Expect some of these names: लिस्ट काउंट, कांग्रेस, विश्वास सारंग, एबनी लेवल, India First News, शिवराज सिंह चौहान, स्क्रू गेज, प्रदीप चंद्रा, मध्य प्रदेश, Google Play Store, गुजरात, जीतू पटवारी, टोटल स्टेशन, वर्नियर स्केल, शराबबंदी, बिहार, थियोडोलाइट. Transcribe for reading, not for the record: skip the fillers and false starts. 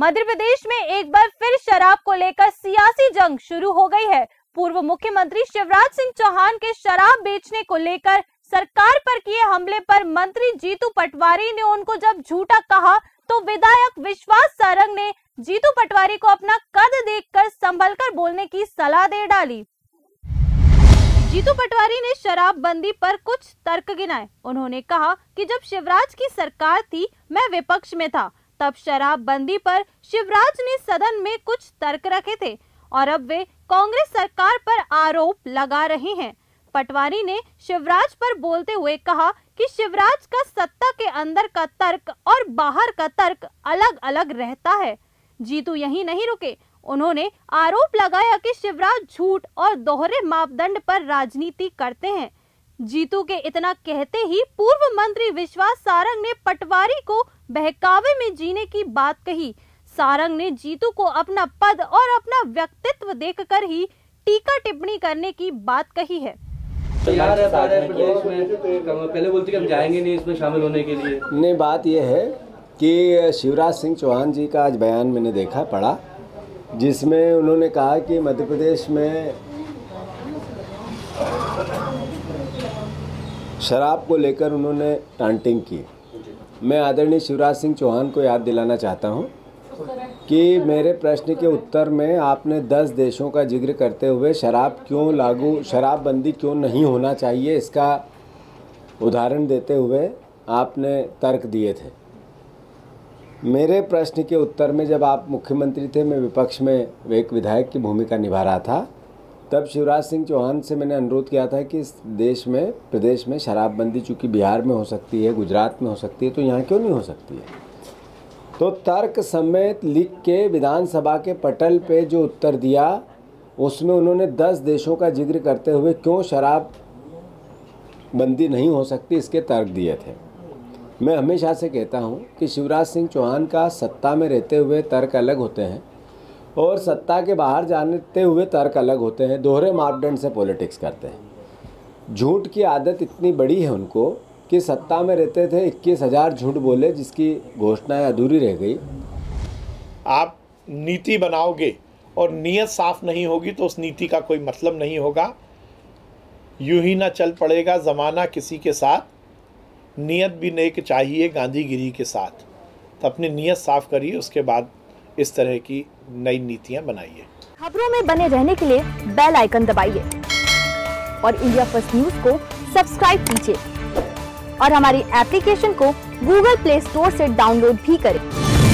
मध्य प्रदेश में एक बार फिर शराब को लेकर सियासी जंग शुरू हो गई है। पूर्व मुख्यमंत्री शिवराज सिंह चौहान के शराब बेचने को लेकर सरकार पर किए हमले पर मंत्री जीतू पटवारी ने उनको जब झूठा कहा तो विधायक विश्वास सारंग ने जीतू पटवारी को अपना कद देखकर संभलकर बोलने की सलाह दे डाली। जीतू पटवारी ने शराबबंदी पर कुछ तर्क गिनाए। उन्होंने कहा कि जब शिवराज की सरकार थी मैं विपक्ष में था, तब शराबबंदी पर शिवराज ने सदन में कुछ तर्क रखे थे और अब वे कांग्रेस सरकार पर आरोप लगा रहे हैं। पटवारी ने शिवराज पर बोलते हुए कहा कि शिवराज का सत्ता के अंदर का तर्क और बाहर का तर्क अलग अलग रहता है। जीतू यहीं नहीं रुके, उन्होंने आरोप लगाया कि शिवराज झूठ और दोहरे मापदंड पर राजनीति करते हैं। जीतू के इतना कहते ही पूर्व मंत्री विश्वास सारंग ने पटवारी को बहकावे में जीने की बात कही। सारंग ने जीतू को अपना पद और अपना व्यक्तित्व देखकर ही टीका टिप्पणी करने की बात कही है। यार प्रदेश में पहले बोलते कि हम जाएंगे नहीं इसमें शामिल होने के लिए। नहीं, बात यह है कि शिवराज सिंह चौहान जी का आज बयान मैंने देखा पढ़ा, जिसमें उन्होंने कहा कि मध्य प्रदेश में शराब को लेकर उन्होंने टांटिंग की। मैं आदरणीय शिवराज सिंह चौहान को याद दिलाना चाहता हूं कि मेरे प्रश्न के उत्तर में आपने 10 देशों का जिक्र करते हुए शराबबंदी क्यों नहीं होना चाहिए इसका उदाहरण देते हुए आपने तर्क दिए थे। मेरे प्रश्न के उत्तर में जब आप मुख्यमंत्री थे मैं विपक्ष में एक विधायक की भूमिका निभा रहा था, तब शिवराज सिंह चौहान से मैंने अनुरोध किया था कि इस प्रदेश में शराबबंदी चूँकि बिहार में हो सकती है, गुजरात में हो सकती है, तो यहाँ क्यों नहीं हो सकती है। तो तर्क समेत लिख के विधानसभा के पटल पे जो उत्तर दिया उसमें उन्होंने 10 देशों का जिक्र करते हुए क्यों शराबबंदी नहीं हो सकती इसके तर्क दिए थे। मैं हमेशा से कहता हूँ कि शिवराज सिंह चौहान का सत्ता में रहते हुए तर्क अलग होते हैं और सत्ता के बाहर जाते हुए तर्क अलग होते हैं। दोहरे मापदंड से पॉलिटिक्स करते हैं। झूठ की आदत इतनी बड़ी है उनको कि सत्ता में रहते थे 21,000 झूठ बोले जिसकी घोषणाएं अधूरी रह गई। आप नीति बनाओगे और नीयत साफ नहीं होगी तो उस नीति का कोई मतलब नहीं होगा। यूं ही ना चल पड़ेगा ज़माना किसी के साथ, नीयत भी नेक चाहिए गांधीगिरी के साथ। तो अपनी नीयत साफ करिए, उसके बाद इस तरह की नई नीतियां बनाइए। खबरों में बने रहने के लिए बेल आइकन दबाइए और इंडिया फर्स्ट न्यूज को सब्सक्राइब कीजिए और हमारी एप्लीकेशन को Google Play Store से डाउनलोड भी करें।